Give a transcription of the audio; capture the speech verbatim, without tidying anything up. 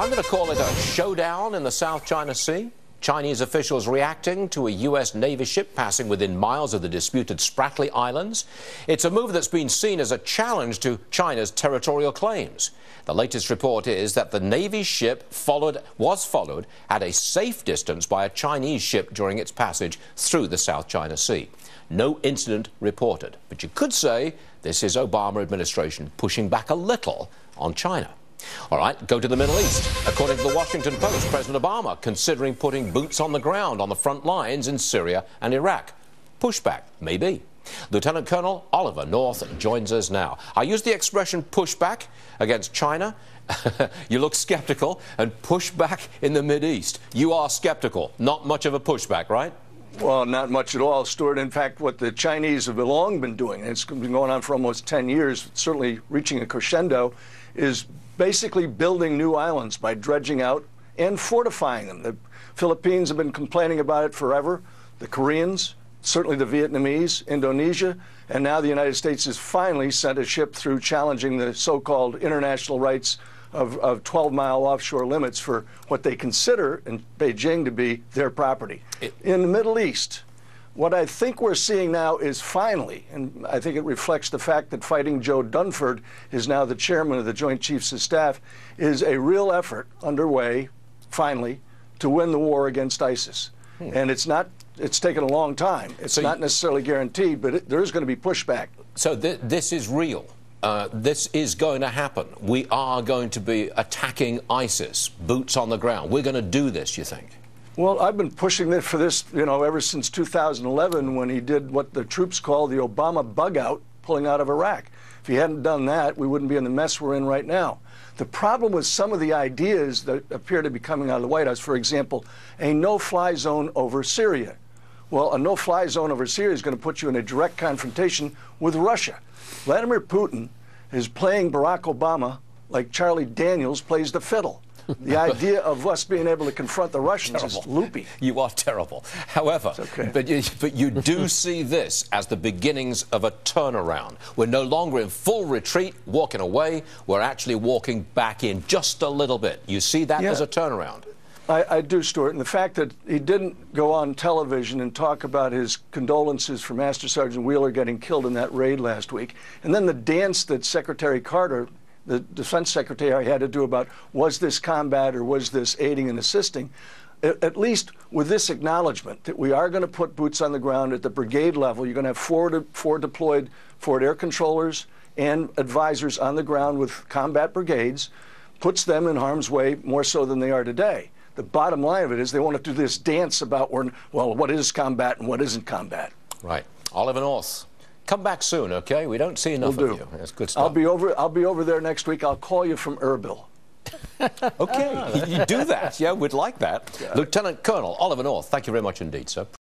I'm going to call it a showdown in the South China Sea. Chinese officials reacting to a U S Navy ship passing within miles of the disputed Spratly Islands. It's a move that's been seen as a challenge to China's territorial claims. The latest report is that the Navy ship followed, was followed at a safe distance by a Chinese ship during its passage through the South China Sea. No incident reported. But you could say this is Obama administration pushing back a little on China. All right, go to the Middle East. According to the Washington Post, President Obama considering putting boots on the ground on the front lines in Syria and Iraq. Pushback, maybe. Lieutenant Colonel Oliver North joins us now. I use the expression pushback against China. You look skeptical. And pushback in the Mideast. You are skeptical. Not much of a pushback, right? Well, not much at all, Stuart. In fact, what the Chinese have long been doing, and it's been going on for almost ten years, certainly reaching a crescendo, is basically building new islands by dredging out and fortifying them. The Philippines have been complaining about it forever, the Koreans, certainly the Vietnamese, Indonesia, and now the United States has finally sent a ship through challenging the so-called international rights of twelve-mile offshore limits for what they consider in Beijing to be their property. In the Middle East, what I think we're seeing now is finally, and I think it reflects the fact that Fighting Joe Dunford is now the chairman of the Joint Chiefs of Staff, is a real effort underway, finally, to win the war against ISIS. Hmm. And it's not, it's taken a long time. It's so not necessarily guaranteed, but it, there is going to be pushback. So th this is real. Uh, this is going to happen. We are going to be attacking ISIS, boots on the ground. We're going to do this, you think? Well, I've been pushing this for this, you know, ever since two thousand eleven when he did what the troops call the Obama bug out, pulling out of Iraq. If he hadn't done that, we wouldn't be in the mess we're in right now. The problem with some of the ideas that appear to be coming out of the White House, for example, a no-fly zone over Syria. Well, a no-fly zone over Syria is going to put you in a direct confrontation with Russia. Vladimir Putin is playing Barack Obama like Charlie Daniels plays the fiddle. The idea of us being able to confront the Russians terrible. is loopy. You are terrible. However, okay. but, you, but you do see this as the beginnings of a turnaround. We're no longer in full retreat, walking away. We're actually walking back in just a little bit. You see that yeah. as a turnaround? I, I do, Stuart. And the fact that he didn't go on television and talk about his condolences for Master Sergeant Wheeler getting killed in that raid last week, and then the dance that Secretary Carter, the defense secretary, had to do about was this combat or was this aiding and assisting, at least with this acknowledgement that we are going to put boots on the ground at the brigade level. You're going to have forward, forward deployed forward air controllers and advisors on the ground with combat brigades, puts them in harm's way more so than they are today. The bottom line of it is they want to do this dance about, well, what is combat and what isn't combat. Right. Oliver North. Come back soon, okay? We don't see enough we'll do. of you. That's good stuff. I'll be over. I'll be over there next week. I'll call you from Erbil. Okay, you do that. Yeah, we'd like that. Yeah. Lieutenant Colonel Oliver North, thank you very much indeed, sir.